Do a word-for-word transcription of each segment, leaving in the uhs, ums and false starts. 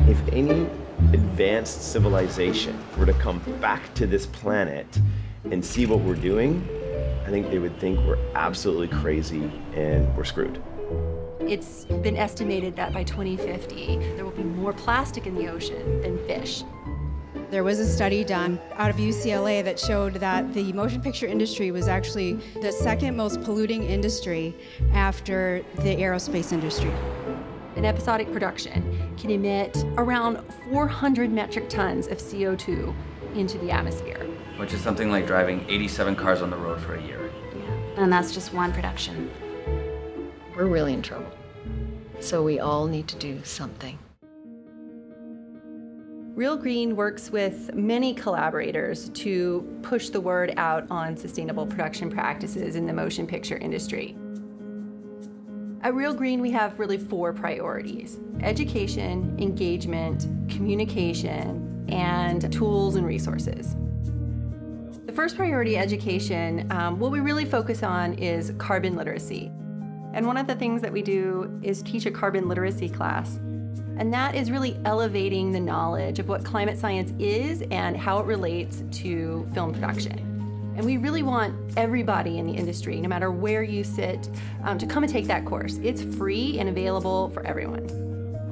If any advanced civilization were to come back to this planet and see what we're doing, I think they would think we're absolutely crazy and we're screwed. It's been estimated that by twenty fifty, there will be more plastic in the ocean than fish. There was a study done out of U C L A that showed that the motion picture industry was actually the second most polluting industry after the aerospace industry. An episodic production can emit around four hundred metric tons of C O two into the atmosphere. Which is something like driving eighty-seven cars on the road for a year. Yeah, and that's just one production. We're really in trouble. So we all need to do something. Reel Green works with many collaborators to push the word out on sustainable production practices in the motion picture industry. At Reel Green, we have really four priorities: education, engagement, communication, and tools and resources. The first priority, education, um, what we really focus on is carbon literacy. And one of the things that we do is teach a carbon literacy class. And that is really elevating the knowledge of what climate science is and how it relates to film production. And we really want everybody in the industry, no matter where you sit, um, to come and take that course. It's free and available for everyone.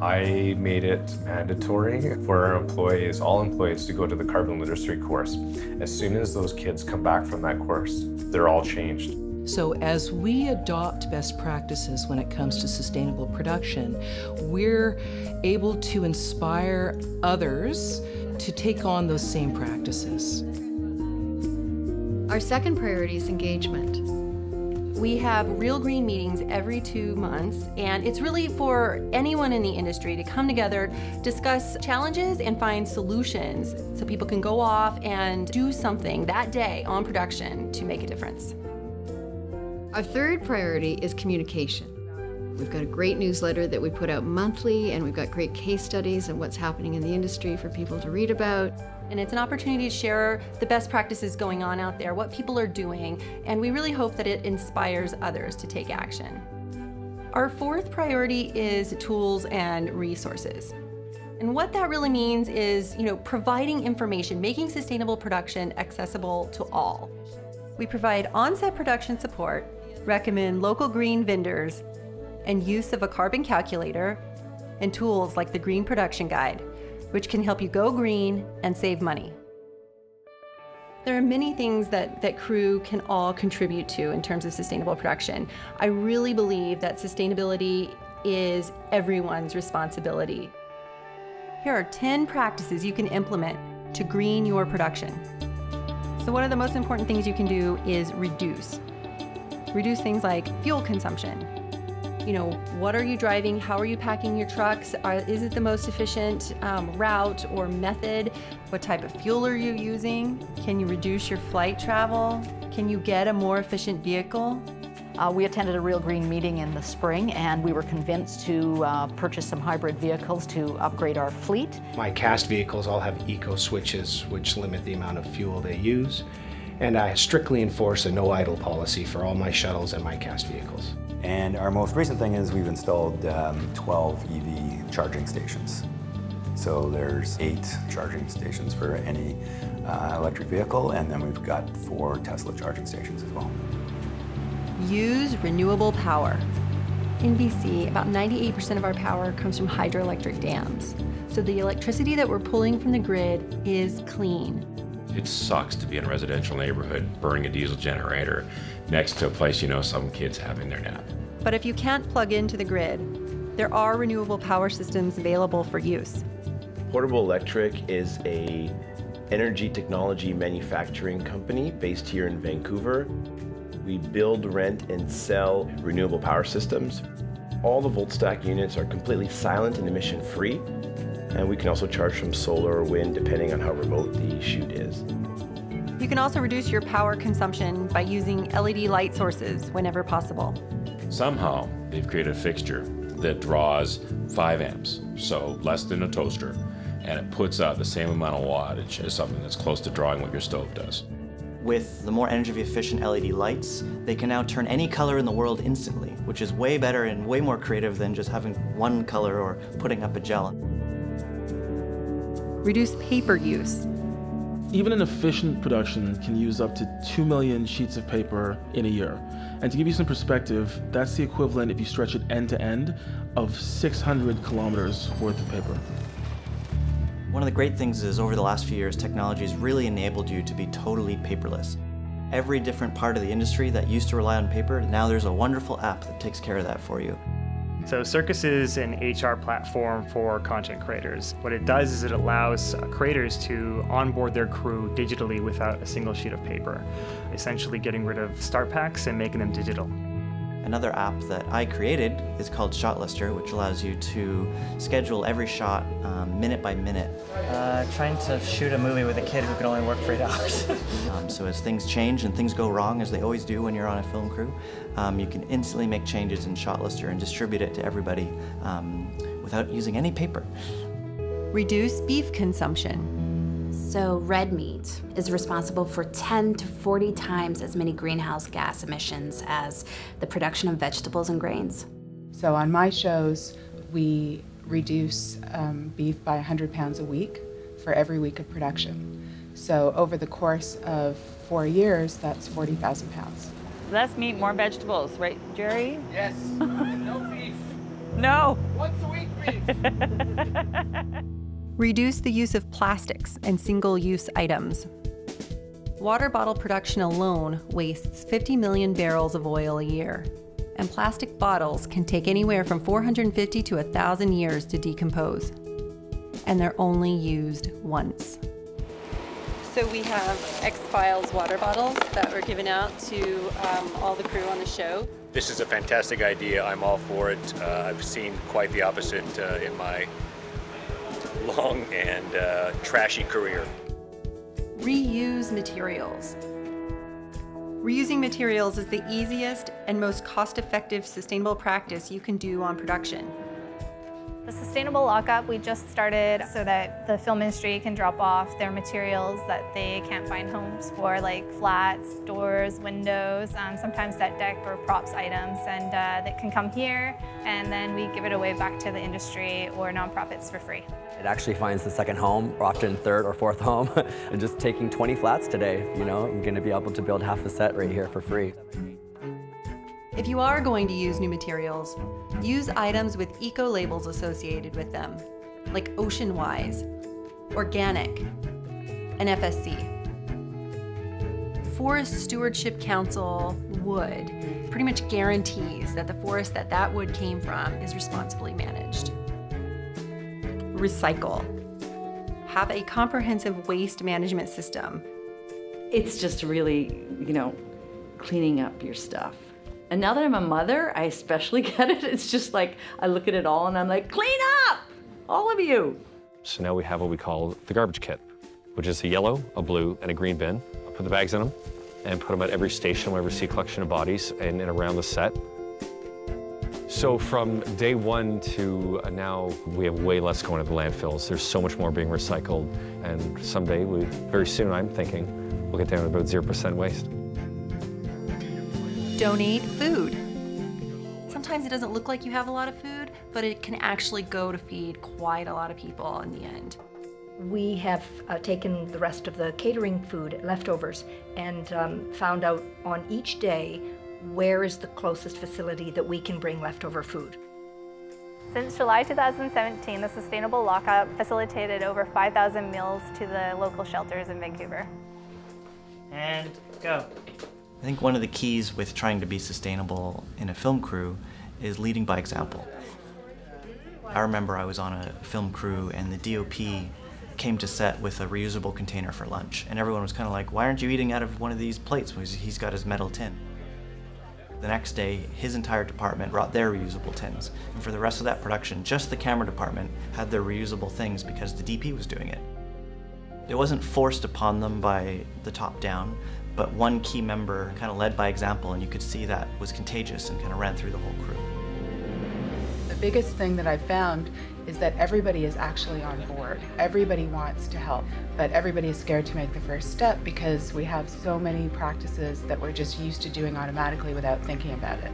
I made it mandatory for our employees, all employees, to go to the carbon literacy course. As soon as those kids come back from that course, they're all changed. So as we adopt best practices when it comes to sustainable production, we're able to inspire others to take on those same practices. Our second priority is engagement. We have Reel Green meetings every two months, and it's really for anyone in the industry to come together, discuss challenges, and find solutions so people can go off and do something that day on production to make a difference. Our third priority is communication. We've got a great newsletter that we put out monthly, and we've got great case studies and what's happening in the industry for people to read about. And it's an opportunity to share the best practices going on out there, what people are doing, and we really hope that it inspires others to take action. Our fourth priority is tools and resources. And what that really means is, you know, providing information, making sustainable production accessible to all. We provide on-set production support, recommend local green vendors, and use of a carbon calculator, and tools like the Green Production Guide, which can help you go green and save money. There are many things that, that crew can all contribute to in terms of sustainable production. I really believe that sustainability is everyone's responsibility. Here are ten practices you can implement to green your production. So one of the most important things you can do is reduce. Reduce things like fuel consumption. You know, what are you driving? How are you packing your trucks? Are, is it the most efficient um, route or method? What type of fuel are you using? Can you reduce your flight travel? Can you get a more efficient vehicle? Uh, we attended a Reel Green meeting in the spring, and we were convinced to uh, purchase some hybrid vehicles to upgrade our fleet. My cast vehicles all have eco switches, which limit the amount of fuel they use, and I strictly enforce a no idle policy for all my shuttles and my cast vehicles. And our most recent thing is we've installed um, twelve E V charging stations. So there's eight charging stations for any uh, electric vehicle, and then we've got four Tesla charging stations as well. Use renewable power. In B C, about ninety-eight percent of our power comes from hydroelectric dams. So the electricity that we're pulling from the grid is clean. It sucks to be in a residential neighborhood burning a diesel generator next to a place you know some kid's having their nap. But if you can't plug into the grid, there are renewable power systems available for use. Portable Electric is an energy technology manufacturing company based here in Vancouver. We build, rent, and sell renewable power systems. All the Voltstack units are completely silent and emission-free. And we can also charge from solar or wind, depending on how remote the shoot is. You can also reduce your power consumption by using L E D light sources whenever possible. Somehow, they've created a fixture that draws five amps, so less than a toaster, and it puts out the same amount of wattage as something that's close to drawing what your stove does. With the more energy efficient L E D lights, they can now turn any color in the world instantly, which is way better and way more creative than just having one color or putting up a gel. Reduce paper use. Even an efficient production can use up to two million sheets of paper in a year. And to give you some perspective, that's the equivalent, if you stretch it end to end, of six hundred kilometers worth of paper. One of the great things is, over the last few years, technology has really enabled you to be totally paperless. Every different part of the industry that used to rely on paper, now there's a wonderful app that takes care of that for you. So Circus is an H R platform for content creators. What it does is it allows creators to onboard their crew digitally without a single sheet of paper, essentially getting rid of start packs and making them digital. Another app that I created is called ShotLister, which allows you to schedule every shot um, minute by minute. Uh, trying to shoot a movie with a kid who can only work for eight hours. um, so as things change and things go wrong, as they always do when you're on a film crew, um, you can instantly make changes in ShotLister and distribute it to everybody um, without using any paper. Reduce beef consumption. So red meat is responsible for ten to forty times as many greenhouse gas emissions as the production of vegetables and grains. So on my shows, we reduce um, beef by one hundred pounds a week for every week of production. So over the course of four years, that's forty thousand pounds. Less meat, more vegetables, right, Jerry? Yes, no beef. No. Once a week beef. Reduce the use of plastics and single-use items. Water bottle production alone wastes fifty million barrels of oil a year, and plastic bottles can take anywhere from four hundred fifty to one thousand years to decompose, and they're only used once. So we have X-Files water bottles that were given out to um, all the crew on the show. This is a fantastic idea. I'm all for it. Uh, I've seen quite the opposite uh, in my long and uh, trashy career. Reuse materials. Reusing materials is the easiest and most cost-effective sustainable practice you can do on production. The Sustainable Lock-Up we just started so that the film industry can drop off their materials that they can't find homes for, like flats, doors, windows, um, sometimes set deck or props items, and uh, that can come here, and then we give it away back to the industry or nonprofits for free. It actually finds the second home, or often third or fourth home, and just taking twenty flats today, you know, I'm gonna be able to build half a set right here for free. If you are going to use new materials, use items with eco-labels associated with them, like Ocean Wise, Organic, and F S C. Forest Stewardship Council wood pretty much guarantees that the forest that that wood came from is responsibly managed. Recycle. Have a comprehensive waste management system. It's just really, you know, cleaning up your stuff. And now that I'm a mother, I especially get it. It's just like, I look at it all and I'm like, clean up, all of you. So now we have what we call the garbage kit, which is a yellow, a blue, and a green bin. I'll put the bags in them and put them at every station, whenever we see a collection of bodies and, and around the set. So from day one to now, we have way less going to the landfills. There's so much more being recycled. And someday, we, very soon, I'm thinking, we'll get down to about zero percent waste. Donate food. Sometimes it doesn't look like you have a lot of food, but it can actually go to feed quite a lot of people in the end. We have uh, taken the rest of the catering food, leftovers, and um, found out on each day where is the closest facility that we can bring leftover food. Since July two thousand seventeen, the Sustainable Lock-Up facilitated over five thousand meals to the local shelters in Vancouver. And go. I think one of the keys with trying to be sustainable in a film crew is leading by example. I remember I was on a film crew and the D O P came to set with a reusable container for lunch, and everyone was kind of like, why aren't you eating out of one of these plates? Because he's got his metal tin. The next day, his entire department brought their reusable tins, and for the rest of that production, just the camera department had their reusable things because the D P was doing it. It wasn't forced upon them by the top down, but one key member kind of led by example, and you could see that was contagious and kind of ran through the whole crew. The biggest thing that I found is that everybody is actually on board. Everybody wants to help, but everybody is scared to make the first step because we have so many practices that we're just used to doing automatically without thinking about it.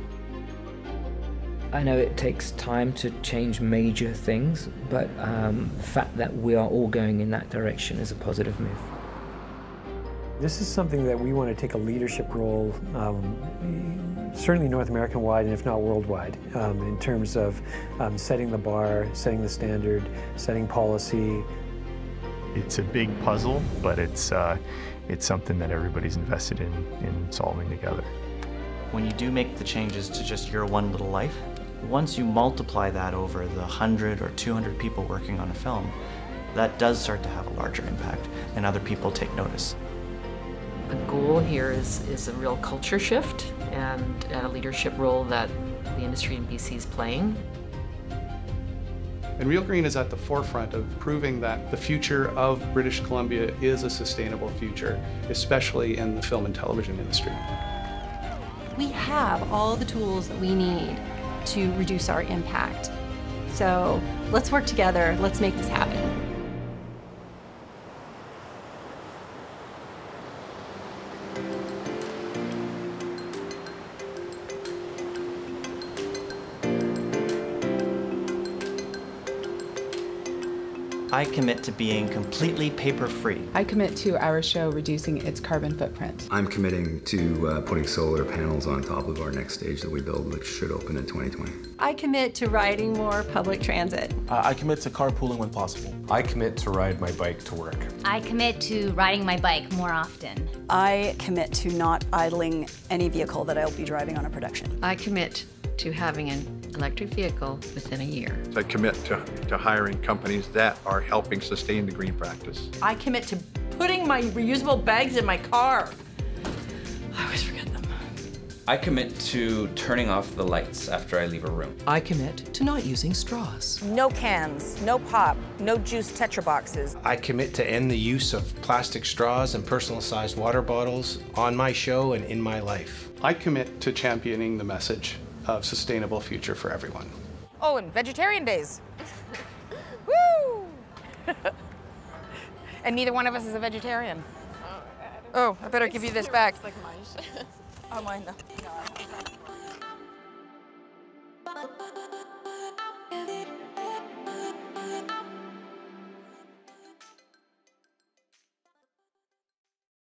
I know it takes time to change major things, but um, the fact that we are all going in that direction is a positive move. This is something that we want to take a leadership role, um, certainly North American-wide and if not worldwide, um, in terms of um, setting the bar, setting the standard, setting policy. It's a big puzzle, but it's, uh, it's something that everybody's invested in, in solving together. When you do make the changes to just your one little life, once you multiply that over the one hundred or two hundred people working on a film, that does start to have a larger impact and other people take notice. The goal here is, is a real culture shift and a leadership role that the industry in B C is playing. And Reel Green is at the forefront of proving that the future of British Columbia is a sustainable future, especially in the film and television industry. We have all the tools that we need to reduce our impact. So let's work together, let's make this happen. I commit to being completely paper-free. I commit to our show reducing its carbon footprint. I'm committing to uh, putting solar panels on top of our next stage that we build, which should open in twenty twenty. I commit to riding more public transit. Uh, I commit to carpooling when possible. I commit to ride my bike to work. I commit to riding my bike more often. I commit to not idling any vehicle that I'll be driving on a production. I commit to having an electric vehicle within a year. I commit to, to hiring companies that are helping sustain the green practice. I commit to putting my reusable bags in my car. I always forget them. I commit to turning off the lights after I leave a room. I commit to not using straws. No cans, no pop, no juice Tetra boxes. I commit to end the use of plastic straws and personal sized water bottles on my show and in my life. I commit to championing the message of sustainable future for everyone. Oh, and vegetarian days. Woo! And neither one of us is a vegetarian. Oh, I, oh, I better give you this back. Like mine. Oh, mine though.